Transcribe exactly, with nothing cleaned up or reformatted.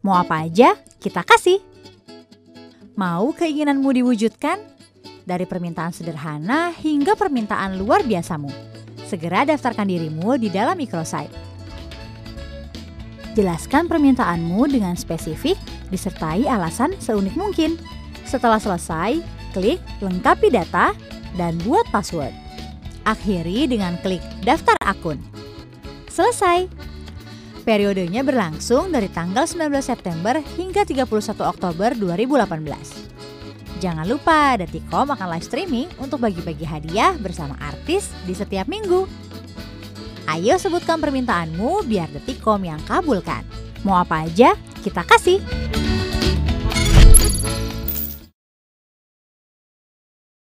Mau apa aja, kita kasih. Mau keinginanmu diwujudkan? Dari permintaan sederhana hingga permintaan luar biasamu. Segera daftarkan dirimu di dalam microsite. Jelaskan permintaanmu dengan spesifik, disertai alasan seunik mungkin. Setelah selesai, klik lengkapi data dan buat password. Akhiri dengan klik daftar akun. Selesai. Periodenya berlangsung dari tanggal sembilan belas September hingga tiga puluh satu Oktober dua ribu delapan belas. Jangan lupa, Detikcom akan live streaming untuk bagi-bagi hadiah bersama artis di setiap minggu. Ayo sebutkan permintaanmu biar Detikcom yang kabulkan. Mau apa aja, kita kasih.